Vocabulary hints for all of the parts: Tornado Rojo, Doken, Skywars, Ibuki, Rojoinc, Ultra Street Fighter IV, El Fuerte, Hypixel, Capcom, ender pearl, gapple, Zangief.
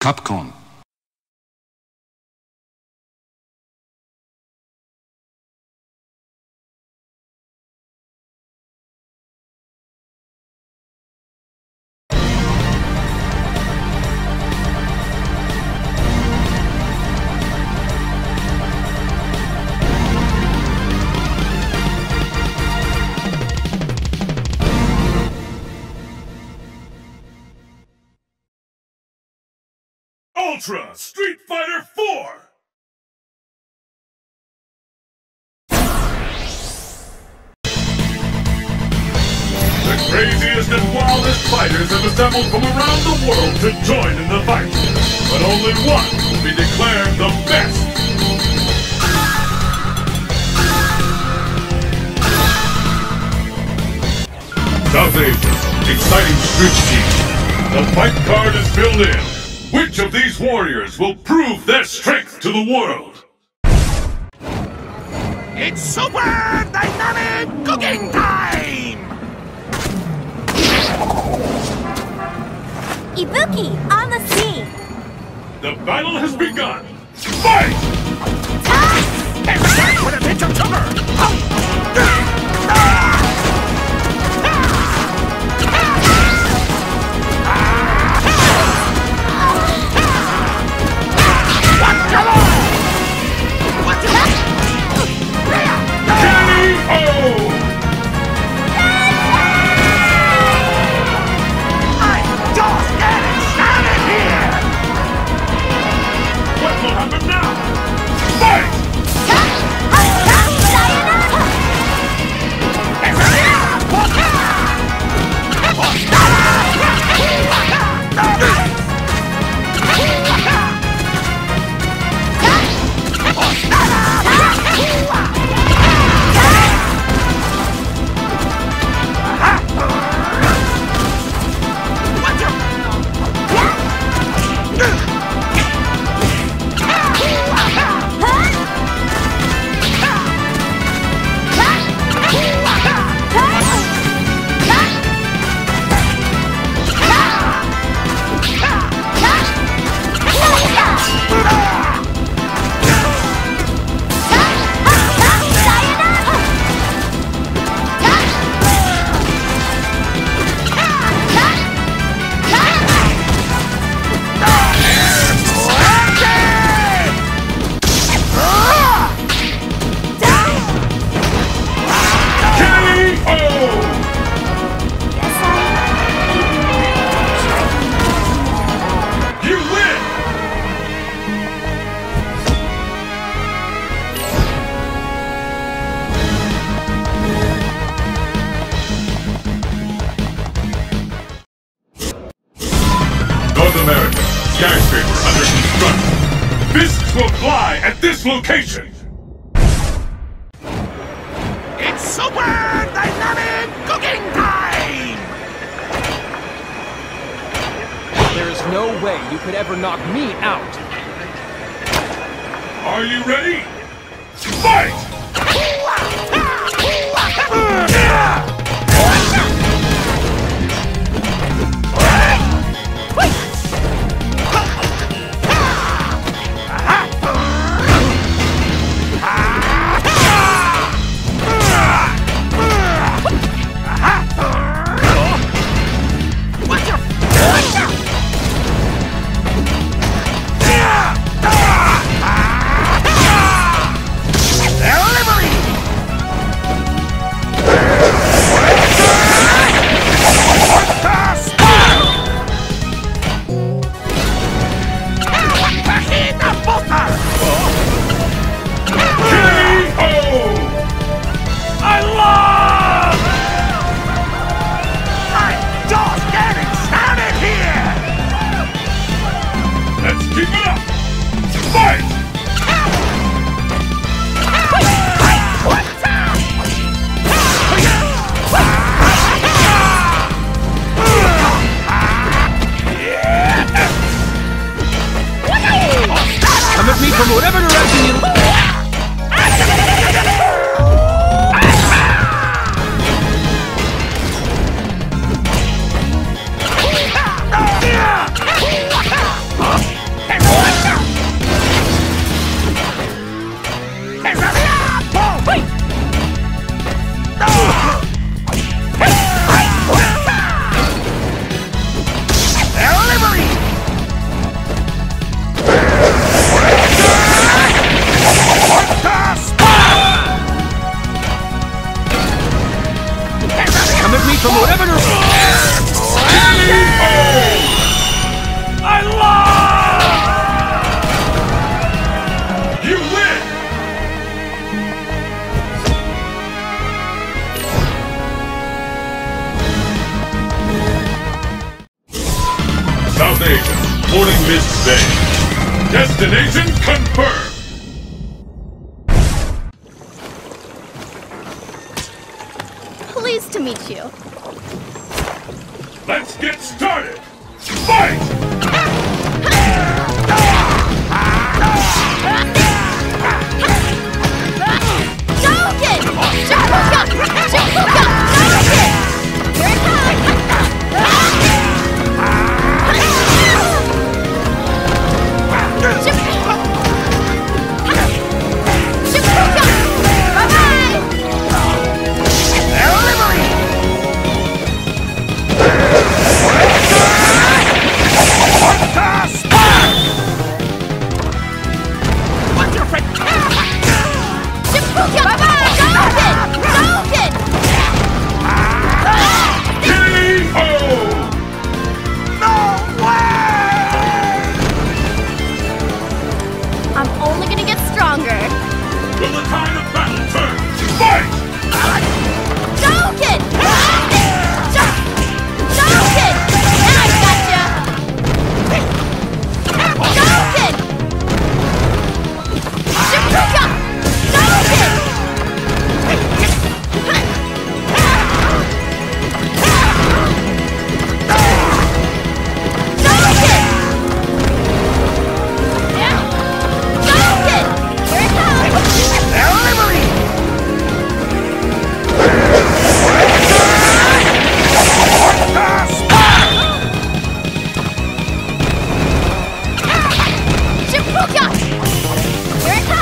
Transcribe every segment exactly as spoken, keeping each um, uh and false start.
Capcom. Ultra Street Fighter four! The craziest and wildest fighters have assembled from around the world to join in the fight. But only one will be declared the best. South Asia's exciting street team. The fight card is filled in. Which of these warriors will prove their strength to the world? It's super dynamic cooking time! Ibuki, on the scene! The battle has begun! Fight! It's time for a pinch of summer! Location. It's super dynamic cooking time! There is no way you could ever knock me out. Are you ready? Fight! Huh? Transporting Miss Zane. Destination confirmed! Pleased to meet you. Let's get started! Fight! Doken! Jump! Jump! Doken! Here it comes!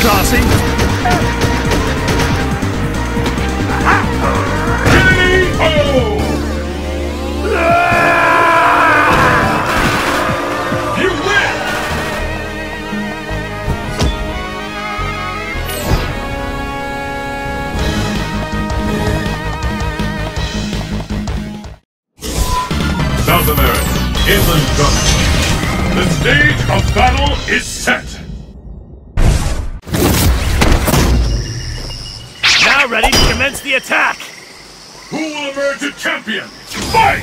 classy. K O! You win! Southern Earth is in the stage of battle is set! Ready to commence the attack! Who will emerge a champion? Fight!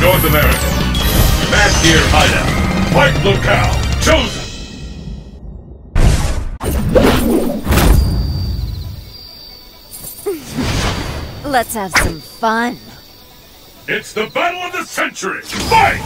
North America. Back here, Ida. Fight locale chosen. Let's have some fun. It's the battle of the century. Fight!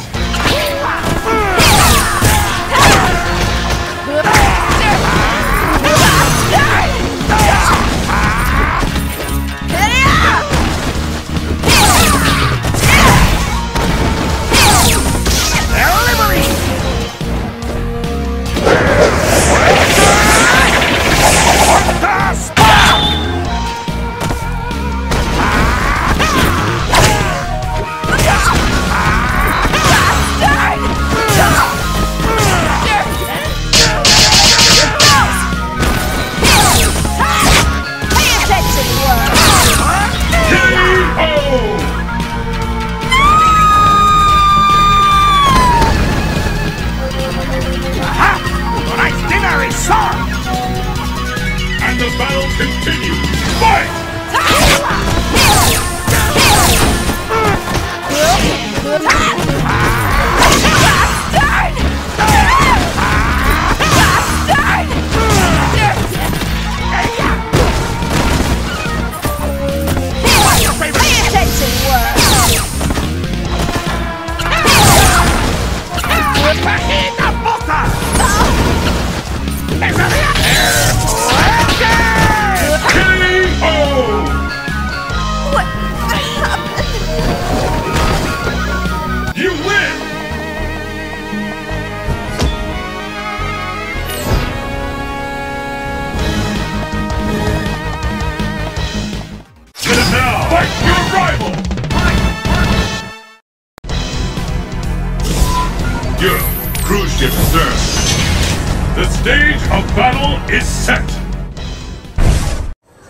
The stage of battle is set!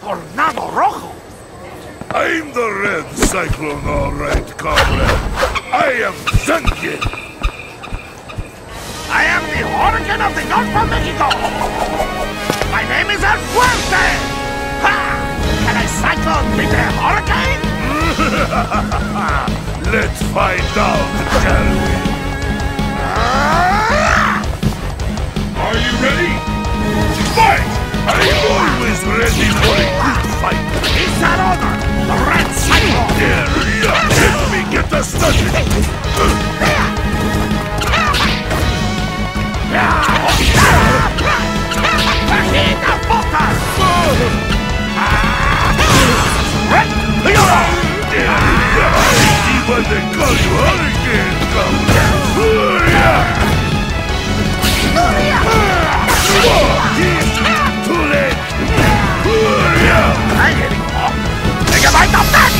Tornado Rojo! I'm the Red Cyclone, alright, comrade! I am Zangief! origin of the gun from Mexico. My name is El Fuerte. Ha! Can I cycle with a hurricane? Let's find out, shall we? Are you ready? Fight! I'm always ready for a good fight. Is that honor? The red cycle. Yeah, yeah. Let me get the study. When they call you hurricane, come down. Too late. I hit it off. Take a bite of that.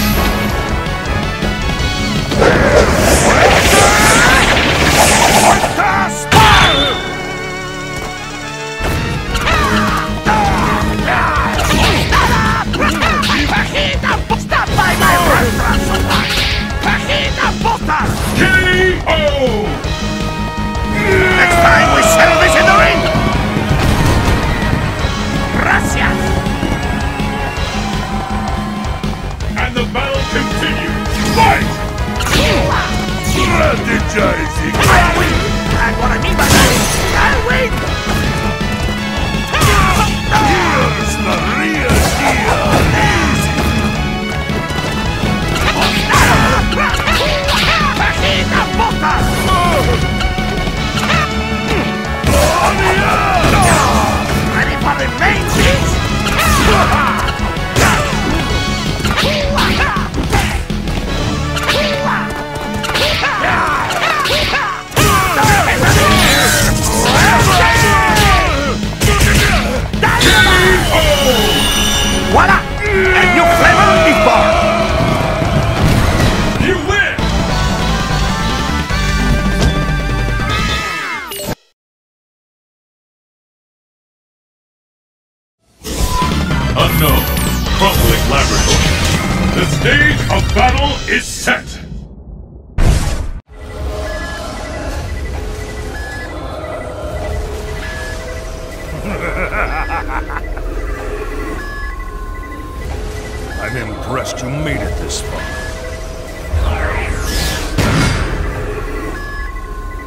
I'm impressed you made it this far.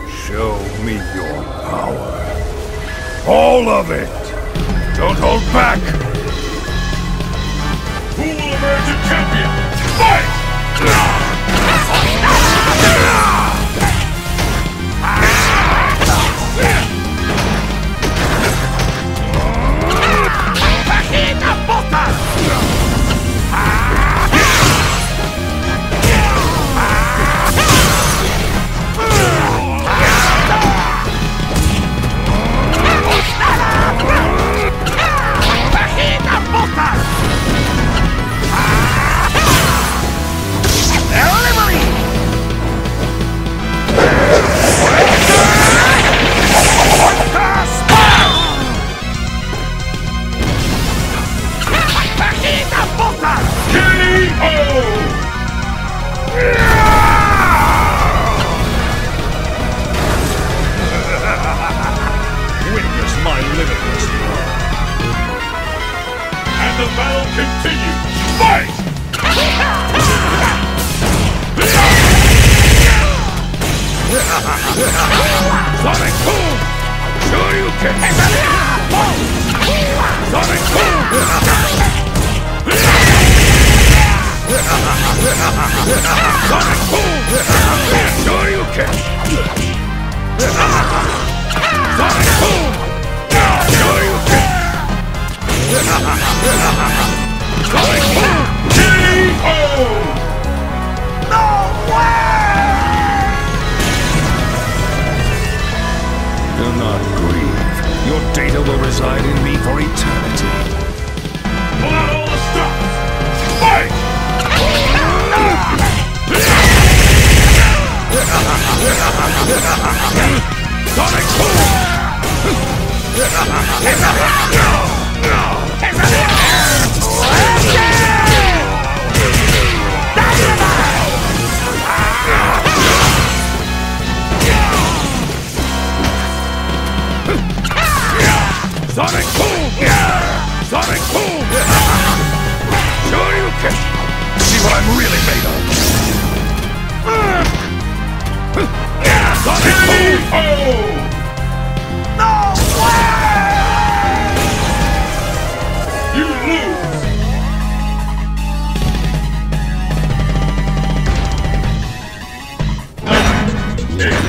Show me your power. All of it! Don't hold back! Who will emerge a champion? Fight! Sonic boom! Yeah! Sonic boom! Sure you can. See what I'm really made of. Yeah! Sonic boom! Oh! No way! You lose. eight,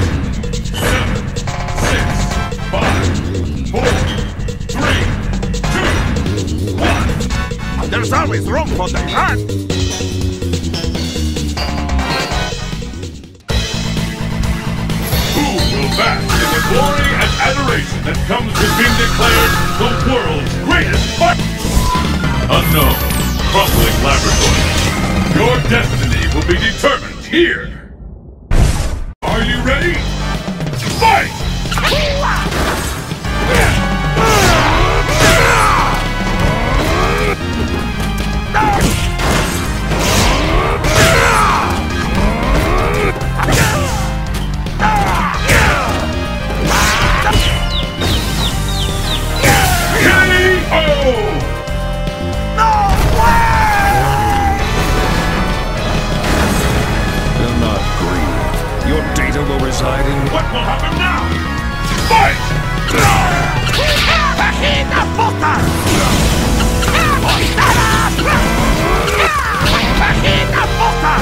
seven, six, five, four, three, two, one. There's always room for the heart. Glory and adoration that comes with being declared the world's greatest fighter. Unknown, crumbling laboratory. Your destiny will be determined here. Are you ready? Fight! What will happen now? Fight! Vagina puta! Vagina puta! Vagina puta!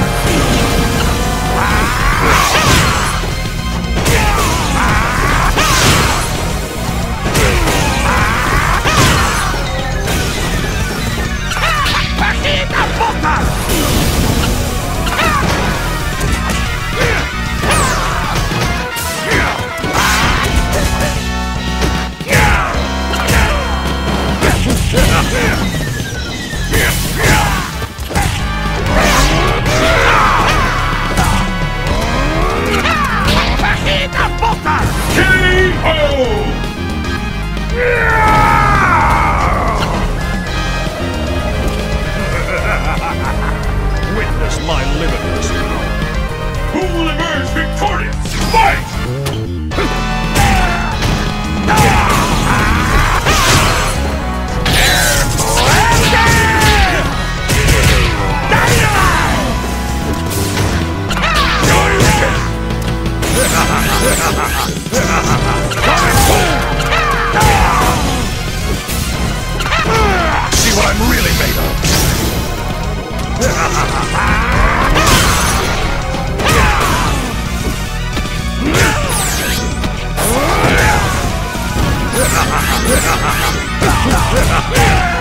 Witness my limitless power. Who will emerge victorious? Fight! See what I'm really made of.